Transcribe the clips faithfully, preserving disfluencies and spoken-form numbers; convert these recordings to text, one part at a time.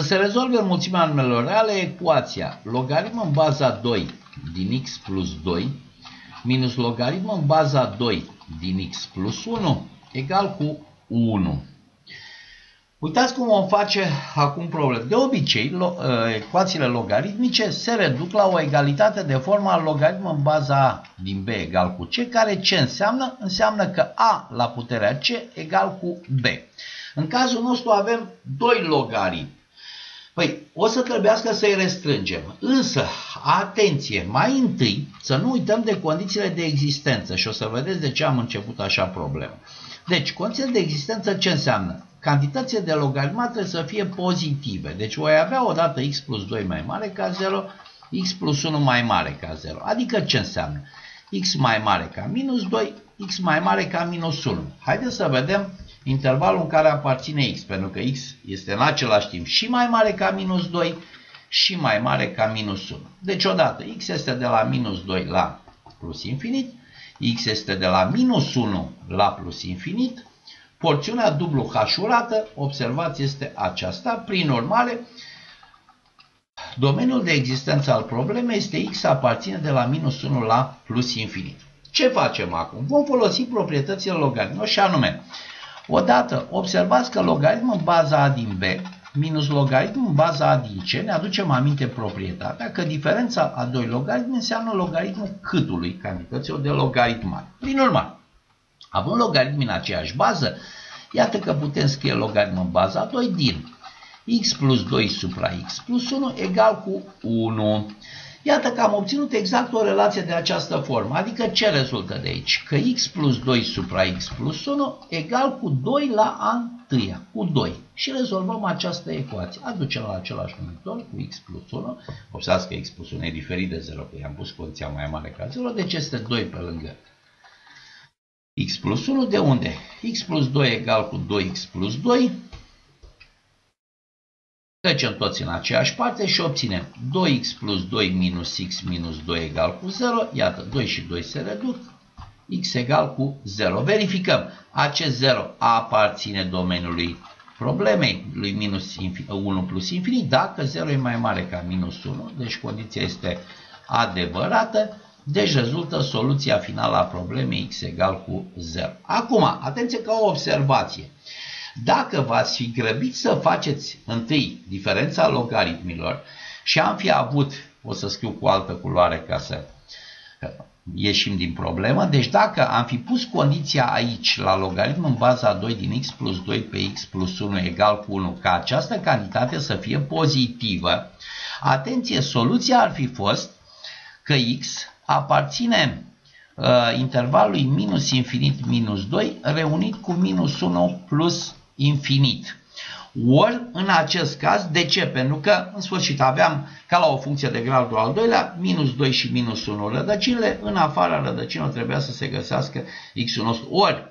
Să se rezolve în mulțimea numelor reale ecuația logaritm în baza doi din x plus doi minus logaritm în baza doi din x plus unu egal cu unu. Uitați cum vom face acum probleme. De obicei, lo, ecuațiile logaritmice se reduc la o egalitate de forma logaritm în baza a din b egal cu c, care ce înseamnă? Înseamnă că a la puterea c egal cu b. În cazul nostru avem doi logaritmi. Păi, o să trebuiască să-i restrângem. Însă, atenție, mai întâi să nu uităm de condițiile de existență și o să vedeți de ce am început așa problemă. Deci, condițiile de existență ce înseamnă? Cantitățile de logaritmat trebuie să fie pozitive. Deci voi avea odată x plus doi mai mare ca zero, x plus unu mai mare ca zero. Adică ce înseamnă? X mai mare ca minus doi, x mai mare ca minus unu. Haideți să vedem intervalul în care aparține x, pentru că x este în același timp și mai mare ca minus doi și mai mare ca minus unu. Deci odată x este de la minus doi la plus infinit, x este de la minus unu la plus infinit. Porțiunea dublu hașurată, observați, este aceasta. Prin urmare, domeniul de existență al problemei este x aparține de la minus unu la plus infinit. Ce facem acum? Vom folosi proprietățile logaritmilor și anume, odată observați că logaritm în baza a din b minus logaritm în baza a din c, ne aducem aminte proprietatea că diferența a doi logaritmi înseamnă logaritmul câtului cantităților de logaritmat. Prin urmare, având logaritmi în aceeași bază, iată că putem scrie logaritm în baza doi din x plus doi supra x plus unu egal cu unu. Iată că am obținut exact o relație de această formă, adică ce rezultă de aici? Că x plus doi supra x plus unu egal cu doi la a întâia, cu doi. Și rezolvăm această ecuație. Aducem la același numitor cu x plus unu. Observați că x plus unu e diferit de zero, că i-am pus condiția mai mare ca zero, deci este doi pe lângă x plus unu, de unde x plus doi egal cu doi x plus doi. Trecem toți în aceeași parte și obținem doi x plus doi minus x minus doi egal cu zero. Iată, doi și doi se reduc. X egal cu zero. Verificăm. Acest zero aparține domeniului problemei lui minus unu plus infinit. Dacă zero e mai mare ca minus unu, deci condiția este adevărată. Deci rezultă soluția finală a problemei x egal cu zero. Acum, atenție ca o observație. Dacă v-ați fi grăbit să faceți întâi diferența logaritmilor și am fi avut, o să scriu cu altă culoare ca să ieșim din problemă, deci dacă am fi pus condiția aici la logaritm în baza doi din x plus doi pe x plus unu egal cu unu, ca această cantitate să fie pozitivă, atenție, soluția ar fi fost că x aparține uh, intervalului minus infinit minus doi reunit cu minus unu plus infinit. Ori, în acest caz, de ce? Pentru că, în sfârșit, aveam, ca la o funcție de gradul al doilea, minus doi și minus unu rădăcinile, în afara rădăcinilor trebuia să se găsească x-ul nostru. Ori,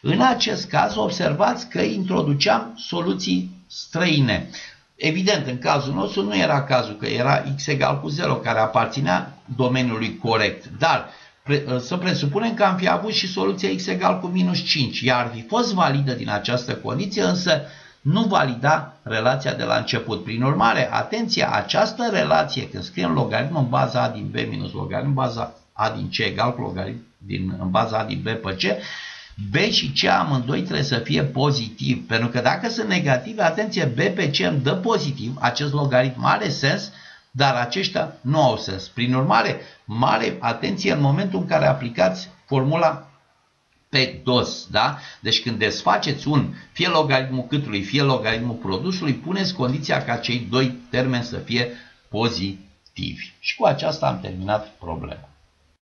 în acest caz, observați că introduceam soluții străine. Evident, în cazul nostru nu era cazul că era x egal cu zero, care aparținea domeniului corect. Dar pre, să presupunem că am fi avut și soluția x egal cu minus cinci. Ea ar fi fost validă din această condiție, însă nu valida relația de la început. Prin urmare, atenție, această relație, când scriem logaritm în baza a din b minus logaritm în baza a din c egal cu logaritm din, în baza a din b pe c, b și c amândoi trebuie să fie pozitiv, pentru că dacă sunt negative, atenție, b pe c îmi dă pozitiv, acest logaritm are sens, dar aceștia nu au sens. Prin urmare, mare atenție în momentul în care aplicați formula pe dos, da? Deci când desfaceți un, fie logaritmul câtului, fie logaritmul produsului, puneți condiția ca cei doi termeni să fie pozitivi. Și cu aceasta am terminat problema.